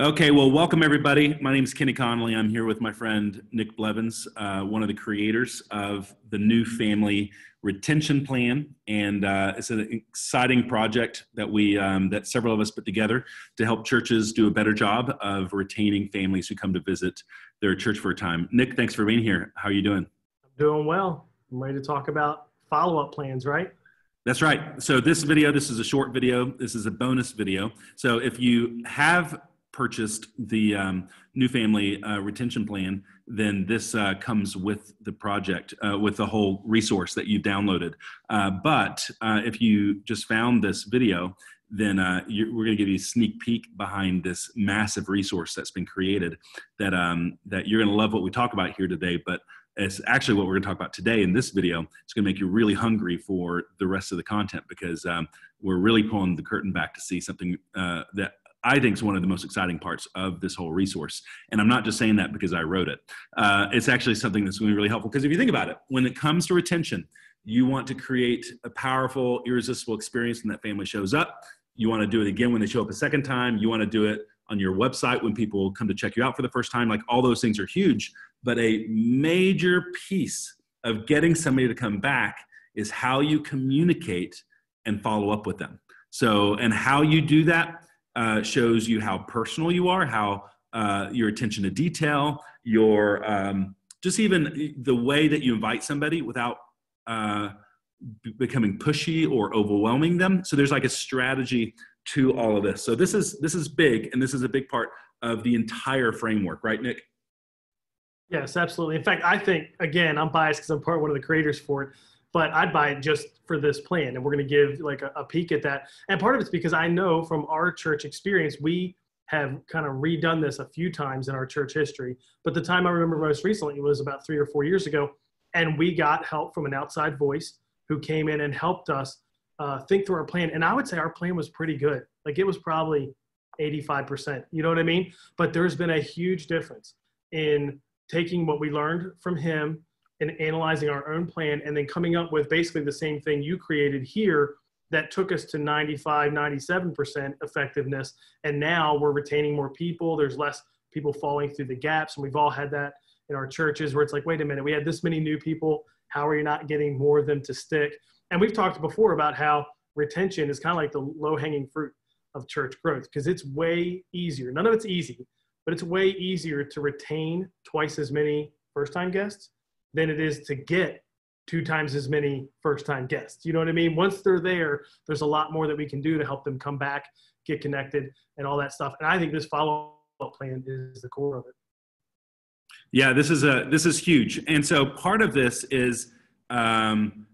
Okay, well, welcome everybody. My name is Kenny Connolly. I'm here with my friend Nick Blevins, one of the creators of the new family retention plan, and it's an exciting project that we that several of us put together to help churches do a better job of retaining families who come to visit their church for a time. Nick, thanks for being here. How are you doing? I'm doing well. I'm ready to talk about follow-up plans, right? That's right. So this video, this is a short video. This is a bonus video. So if you have purchased the new family retention plan, then this comes with the project, with the whole resource that you downloaded. But if you just found this video, then we're going to give you a sneak peek behind this massive resource that's been created that, that you're going to love what we talk about here today, but it's actually what we're going to talk about today in this video. It's going to make you really hungry for the rest of the content because we're really pulling the curtain back to see something that I think is one of the most exciting parts of this whole resource. And I'm not just saying that because I wrote it. It's actually something that's going to be really helpful because if you think about it, when it comes to retention, you want to create a powerful, irresistible experience when that family shows up. You want to do it again when they show up a second time. You want to do it on your website when people come to check you out for the first time. Like, all those things are huge, but a major piece of getting somebody to come back is how you communicate and follow up with them. So, and how you do that shows you how personal you are, how your attention to detail, your just even the way that you invite somebody without becoming pushy or overwhelming them. So there's like a strategy to all of this. So this is big, and this is a big part of the entire framework, right, Nick? Yes, absolutely. In fact, I think, again, I'm biased because I'm part of one of the creators for it, but I'd buy it just for this plan. And we're going to give like a peek at that. And part of it's because I know from our church experience, we have kind of redone this a few times in our church history. But the time I remember most recently was about 3 or 4 years ago. And we got help from an outside voice who came in and helped us think through our plan. And I would say our plan was pretty good. Like, it was probably 85%, you know what I mean? But there's been a huge difference in taking what we learned from him and analyzing our own plan and then coming up with basically the same thing you created here that took us to 95, 97% effectiveness. And now we're retaining more people. There's less people falling through the gaps. And we've all had that in our churches where it's like, wait a minute, we had this many new people. How are you not getting more of them to stick? And we've talked before about how retention is kind of like the low-hanging fruit of church growth because it's way easier. None of it's easy, but it's way easier to retain twice as many first-time guests than it is to get 2 times as many first-time guests. You know what I mean? Once they're there, there's a lot more that we can do to help them come back, get connected, and all that stuff. And I think this follow-up plan is the core of it. Yeah, this is huge. And so part of this is having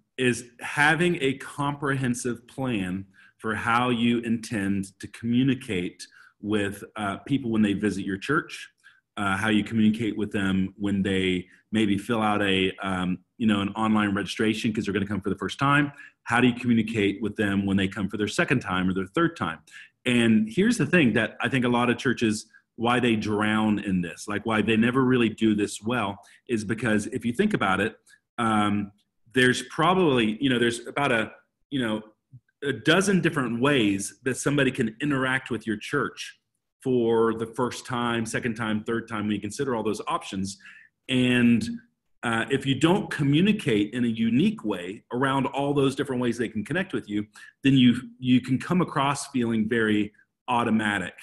a comprehensive plan for how you intend to communicate with people when they visit your church, how you communicate with them when they maybe fill out a, an online registration because they're going to come for the first time. How do you communicate with them when they come for their second time or their third time? And here's the thing that I think a lot of churches, why they drown in this, like why they never really do this well, is because if you think about it, there's probably, there's about a dozen different ways that somebody can interact with your church for the first time, second time, third time, when you consider all those options. And if you don't communicate in a unique way around all those different ways they can connect with you, then you can come across feeling very automatic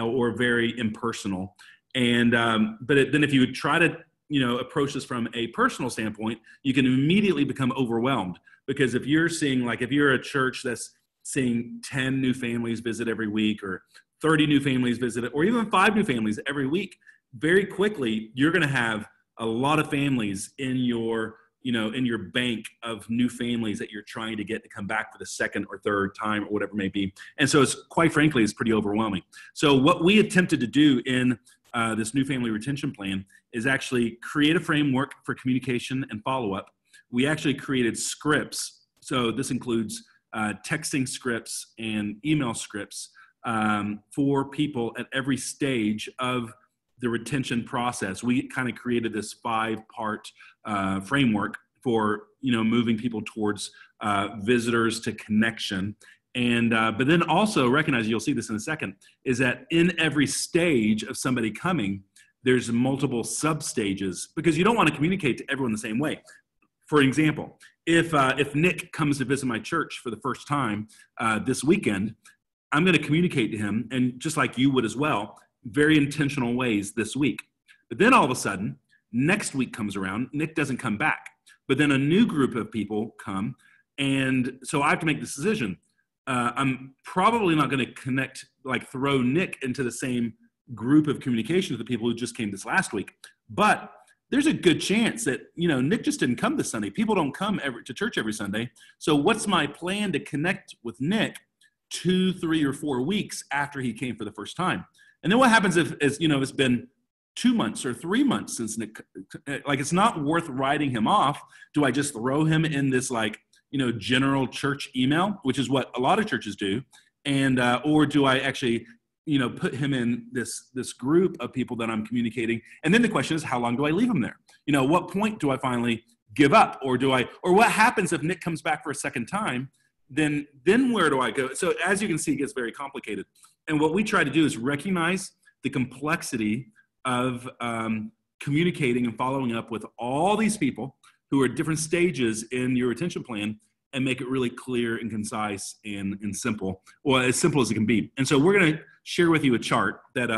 or very impersonal. And then if you try to approach this from a personal standpoint, you can immediately become overwhelmed because if you're a church that's seeing 10 new families visit every week or 30 new families visit, or even 5 new families every week, very quickly, you're going to have a lot of families in your, in your bank of new families that you're trying to get to come back for the second or third time or whatever it may be. And so it's, quite frankly, it's pretty overwhelming. So what we attempted to do in this new family retention plan is actually create a framework for communication and follow-up. We actually created scripts. So this includes texting scripts and email scripts for people at every stage of the retention process. We kind of created this 5-part framework for moving people towards visitors to connection. And, but then also recognize, you'll see this in a second, is that in every stage of somebody coming, there's multiple sub-stages, because you don't want to communicate to everyone the same way. For example, if Nick comes to visit my church for the first time this weekend, I'm going to communicate to him, and just like you would as well, very intentional ways this week. But then all of a sudden, next week comes around, Nick doesn't come back. But then a new group of people come, and so I have to make this decision. I'm probably not going to connect, like throw Nick into the same group of communication with the people who just came this last week. But there's a good chance that, you know, Nick just didn't come this Sunday. People don't come to church every Sunday. So what's my plan to connect with Nick 2, 3, or 4 weeks after he came for the first time? And then what happens if, as you know, it's been 2 months or 3 months since Nick, like, it's not worth writing him off. Do I just throw him in this, like, you know, general church email, which is what a lot of churches do? And, or do I actually, you know, put him in this group of people that I'm communicating? And then the question is, how long do I leave him there? You know, what point do I finally give up? Or do I, or what happens if Nick comes back for a second time? Then where do I go? So as you can see, it gets very complicated. And what we try to do is recognize the complexity of communicating and following up with all these people who are different stages in your retention plan, and make it really clear and concise and simple, or as simple as it can be. And so we're going to share with you a chart that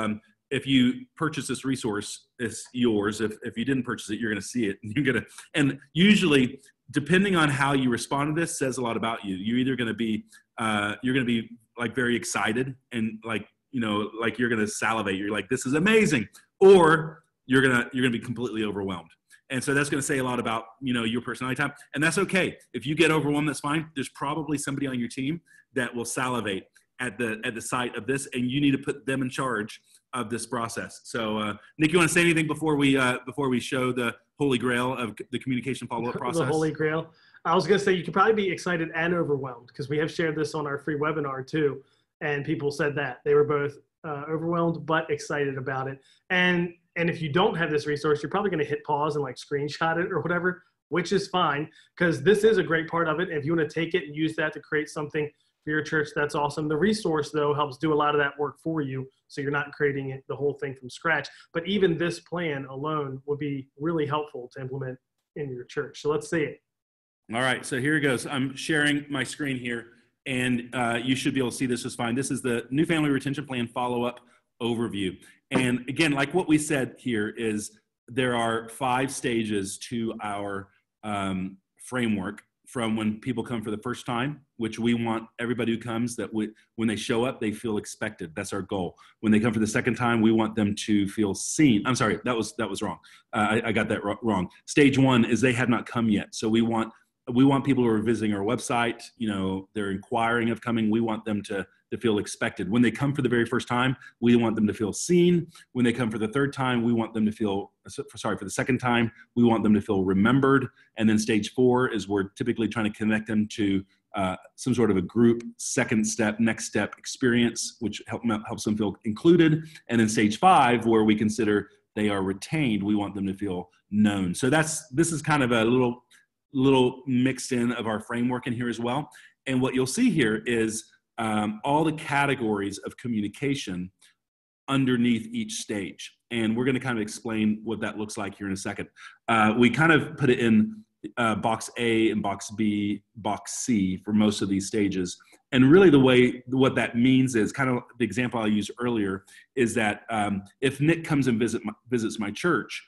if you purchase this resource, it's yours. If you didn't purchase it, you're going to see it. And usually, depending on how you respond to this, says a lot about you. You're either going to be, you're going to be like very excited and like, you know, like you're going to salivate. You're like, this is amazing. Or you're going to be completely overwhelmed. And so that's going to say a lot about, you know, your personality type. And that's okay. If you get overwhelmed, that's fine. There's probably somebody on your team that will salivate at the sight of this, and you need to put them in charge of this process. So, Nick, you want to say anything before we show the holy grail of the communication follow-up process? The holy grail. I was going to say, you could probably be excited and overwhelmed, because we have shared this on our free webinar too. And people said that they were both overwhelmed, but excited about it. And if you don't have this resource, you're probably going to hit pause and like screenshot it or whatever, which is fine, because this is a great part of it. If you want to take it and use that to create something for your church, that's awesome. The resource, though, helps do a lot of that work for you, so you're not creating the whole thing from scratch. But even this plan alone would be really helpful to implement in your church. So let's see it. All right, so here it goes. I'm sharing my screen here, and you should be able to see this just fine. This is the New Family Retention Plan Follow-Up Overview. And again, like what we said here, is there are 5 stages to our framework, from when people come for the first time, which we want everybody who comes, that when they show up, they feel expected. That's our goal. When they come for the second time, we want them to feel seen. I'm sorry, that was wrong. I got that wrong. Stage 1 is they have not come yet. So we want people who are visiting our website, you know, they're inquiring of coming. We want them to feel expected. When they come for the very first time, we want them to feel seen. When they come for the third time, we want them to feel, sorry, for the second time, we want them to feel remembered. And then stage 4 is we're typically trying to connect them to some sort of a group, second step, next step experience, which helps them feel included. And then stage 5, where we consider they are retained, we want them to feel known. So this is kind of a little mixed in of our framework in here as well. And what you'll see here is all the categories of communication underneath each stage. And we're going to kind of explain what that looks like here in a second. We kind of put it in box A and box B, box C for most of these stages. And really what that means is kind of the example I used earlier, is that if Nick comes and visits my church,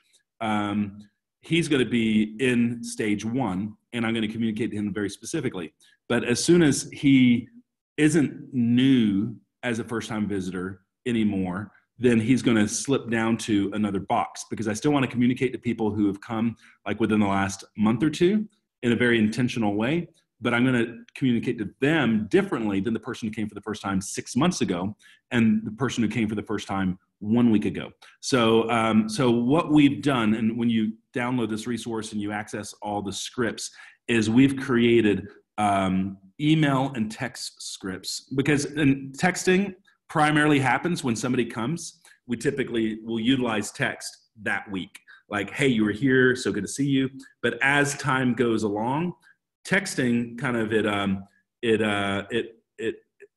he's going to be in stage 1, and I'm going to communicate to him very specifically. But as soon as he isn't new as a first-time visitor anymore, then he's going to slip down to another box, because I still want to communicate to people who have come like within the last month or two in a very intentional way, but I'm going to communicate to them differently than the person who came for the first time 6 months ago and the person who came for the first time 1 week ago. So, so what we've done, and when you download this resource and you access all the scripts, is we've created email and text scripts, because texting primarily happens when somebody comes. We typically will utilize text that week, like, hey, you were here, so good to see you. But as time goes along, texting kind of, it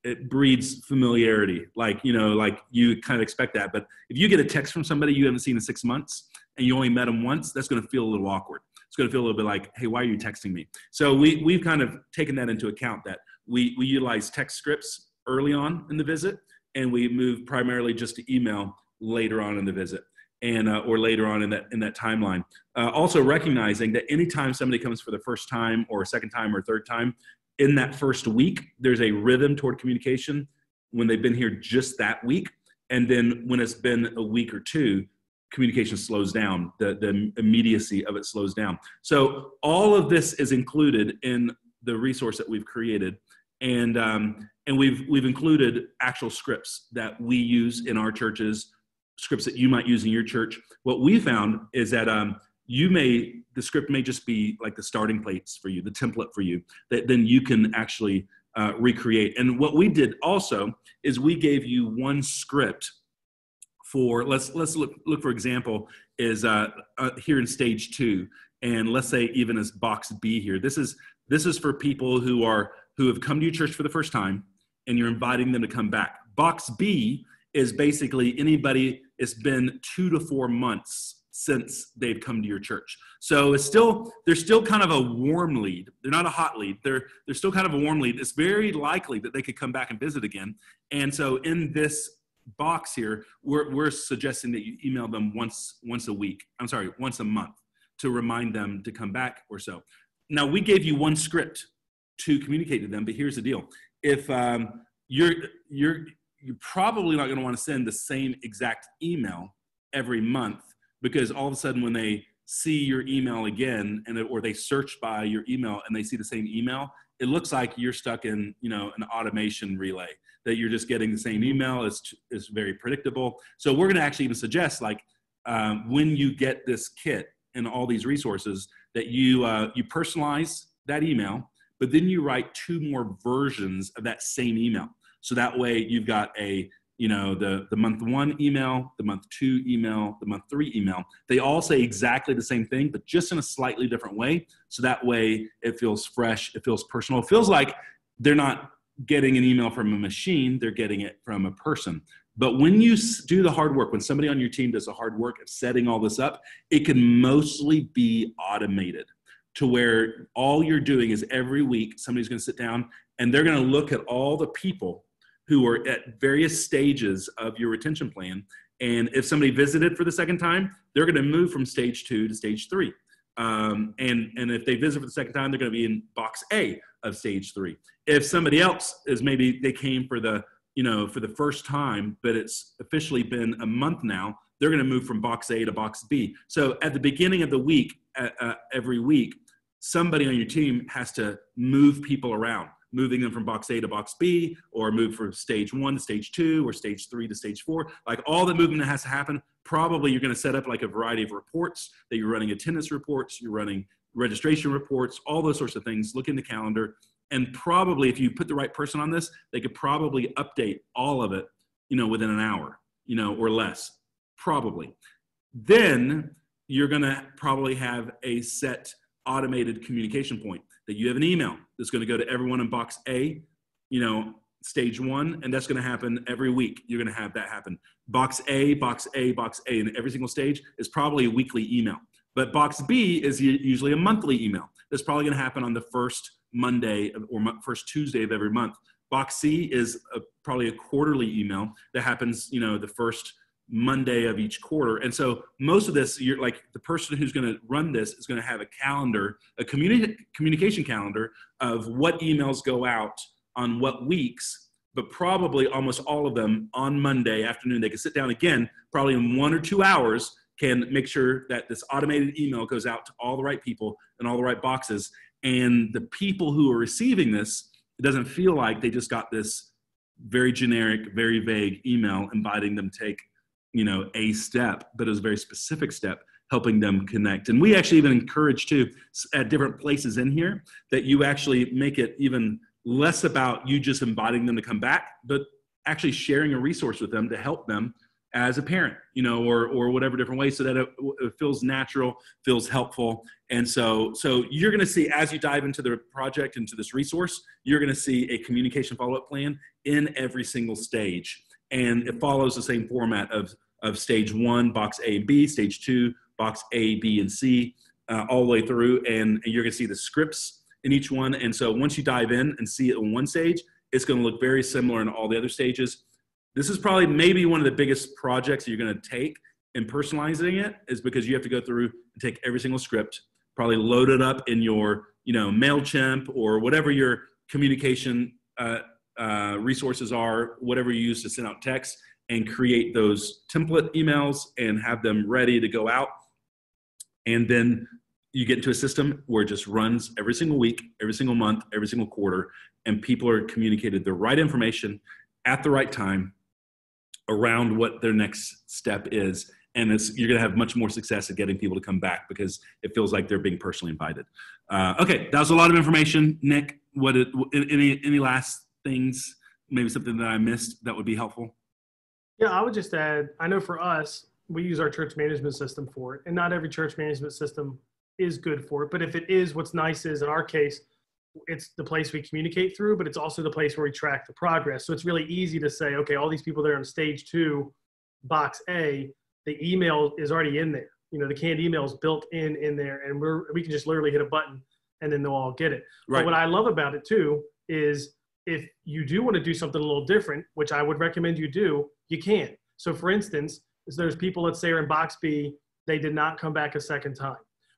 it breeds familiarity. Like, you know, like you kind of expect that. But if you get a text from somebody you haven't seen in 6 months and you only met them once, that's going to feel a little awkward. It's going to feel a little bit like, hey, why are you texting me? So we've kind of taken that into account, that we utilize text scripts early on in the visit, and we move primarily just to email later on in the visit, and or later on in that timeline. Also recognizing that anytime somebody comes for the first time or second time or third time, in that first week, there's a rhythm toward communication when they've been here just that week. And then when it's been a week or two, communication slows down. The immediacy of it slows down. So all of this is included in the resource that we've created. And we've included actual scripts that we use in our churches, scripts that you might use in your church. What we found is that the script may just be like the starting plates for you, the template for you, that then you can actually recreate. And what we did also is we gave you one script for, let's look for example, is here in stage 2, and let's say even as box B here. This is for people who have come to your church for the first time, and you're inviting them to come back. Box B is basically anybody, it's been 2 to 4 months since they've come to your church. So it's still, they're still kind of a warm lead. They're not a hot lead. They're still kind of a warm lead. It's very likely that they could come back and visit again. And so in this box here, we're suggesting that you email them once a month to remind them to come back or so. Now, we gave you one script to communicate to them, but here's the deal. If you're probably not going to want to send the same exact email every month, because all of a sudden when they see your email again, or they search by your email and they see the same email, it looks like you're stuck in, you know, an automation relay, that you're just getting the same email. It's very predictable. So we're going to actually even suggest, like, when you get this kit and all these resources, that you personalize that email, but then you write 2 more versions of that same email. So that way you've got the month 1 email, the month 2 email, the month 3 email. They all say exactly the same thing, but just in a slightly different way. So that way it feels fresh, it feels personal. It feels like they're not getting an email from a machine, they're getting it from a person. But when you do the hard work, when somebody on your team does the hard work of setting all this up, it can mostly be automated, to where all you're doing is every week somebody's going to sit down and they're going to look at all the people who are at various stages of your retention plan. And if somebody visited for the second time, they're going to move from stage 2 to stage 3. And if they visit for the second time, they're going to be in box A of stage 3. If somebody else is, maybe they came for the first time, but it's officially been a month now, they're going to move from box A to box B. So at the beginning of the week, every week, somebody on your team has to move people around, moving them from box A to box B, or move from stage 1 to stage 2, or stage 3 to stage 4. Like, all the movement that has to happen. Probably you're going to set up like a variety of reports, that you're running attendance reports, you're running registration reports, all those sorts of things. Look in the calendar. And probably if you put the right person on this, they could probably update all of it, within an hour, or less, probably. Then you're going to probably have a set automated communication point, that you have an email that's going to go to everyone in box A, stage 1, and that's going to happen every week. You're going to have that happen. Box A, box A, box A, and every single stage is probably a weekly email. But box B is usually a monthly email. That's probably going to happen on the first Monday or first Tuesday of every month. Box C is probably a quarterly email that happens, the first Monday of each quarter. And so most of this, you're like, the person who's going to run this is going to have a calendar, a communication calendar of what emails go out on what weeks, but probably almost all of them on Monday afternoon. They can sit down again, probably in 1 or 2 hours, can make sure that this automated email goes out to all the right people and all the right boxes. And the people who are receiving this, it doesn't feel like they just got this very generic, very vague email inviting them to take, a step, but it was a very specific step, helping them connect. And we actually even encourage too, at different places in here, that you actually make it even less about you just inviting them to come back, but actually sharing a resource with them to help them as a parent, you know, or whatever different way, so that it feels natural, feels helpful. And so you're going to see, as you dive into the project, into this resource, you're going to see a communication follow-up plan in every single stage. And it follows the same format of stage one, box A and B, stage two, box A, B, and C, all the way through. And you're going to see the scripts in each one. And so once you dive in and see it in one stage, it's going to look very similar in all the other stages. This is probably maybe one of the biggest projects you're going to take in personalizing it, is because you have to go through and take every single script, probably load it up in your, you know, MailChimp or whatever your communication resources are, whatever you use to send out text, and create those template emails and have them ready to go out. And then you get into a system where it just runs every single week, every single month, every single quarter, and people are communicated the right information at the right time around what their next step is. And you're going to have much more success at getting people to come back, because it feels like they're being personally invited. Okay, that was a lot of information. Nick, any last things, maybe something that I missed that would be helpful? Yeah, I would just add, I know for us, we use our church management system for it, and not every church management system is good for it. But if it is, what's nice is, in our case, it's the place we communicate through, but it's also the place where we track the progress. So it's really easy to say, okay, all these people that are in stage two, box A, the email is already in there. You know, the canned email is built in there, and we can just literally hit a button and then they'll all get it. Right. But what I love about it too is, if you do want to do something a little different, which I would recommend you do, you can. So for instance, there's people, let's say, are in box B, they did not come back a second time.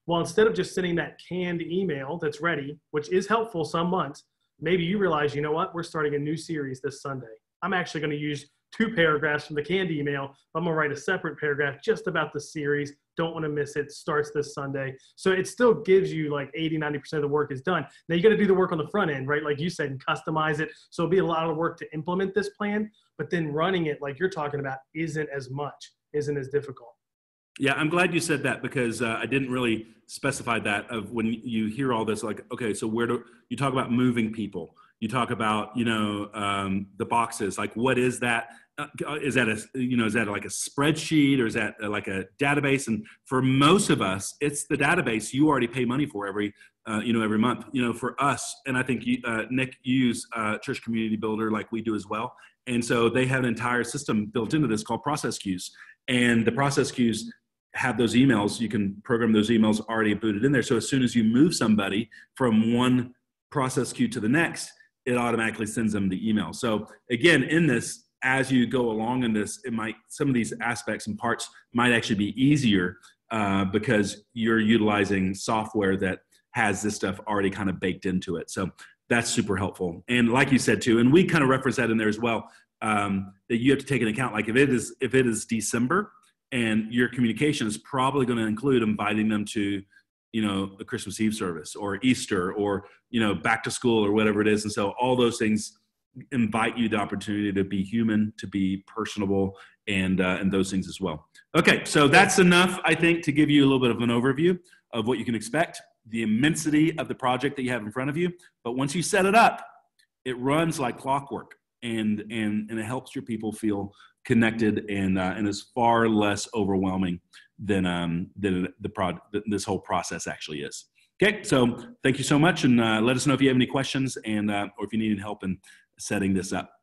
Well, instead of just sending that canned email that's ready, which is helpful some months, maybe you realize, you know what, we're starting a new series this Sunday. I'm actually going to use 2 paragraphs from the canned email. I'm going to write a separate paragraph just about the series. Don't want to miss it. Starts this Sunday. So it still gives you like 80, 90% of the work is done. Now you got to do the work on the front end, right? Like you said, and customize it. So it'll be a lot of work to implement this plan, but then running it, like you're talking about, isn't as much, isn't as difficult. Yeah, I'm glad you said that, because I didn't really specify that, of when you hear all this, like, okay, so where do you talk about moving people? You talk about, you know, the boxes, like what is that? Is that like a spreadsheet, or is that like a database? And for most of us, it's the database you already pay money for every month, you know, for us. And I think Nick, you use Church Community Builder like we do as well. And so they have an entire system built into this called process queues, and the process queues have those emails. You can program those emails already booted in there. So as soon as you move somebody from one process queue to the next, it automatically sends them the email. So again, in this, as you go along in this, some of these aspects and parts might actually be easier because you're utilizing software that has this stuff already kind of baked into it. So that's super helpful. And like you said too, and we kind of reference that in there as well, that you have to take into account, like if it is December, and your communication is probably going to include inviting them to, you know, a Christmas Eve service or Easter or, you know, back to school or whatever it is. And so all those things invite you the opportunity to be human, to be personable, and those things as well. Okay, so that's enough, I think, to give you a little bit of an overview of what you can expect, the immensity of the project that you have in front of you. But once you set it up, it runs like clockwork, and it helps your people feel connected and is far less overwhelming than this whole process actually is. Okay, so thank you so much, and let us know if you have any questions and or if you need any help in setting this up.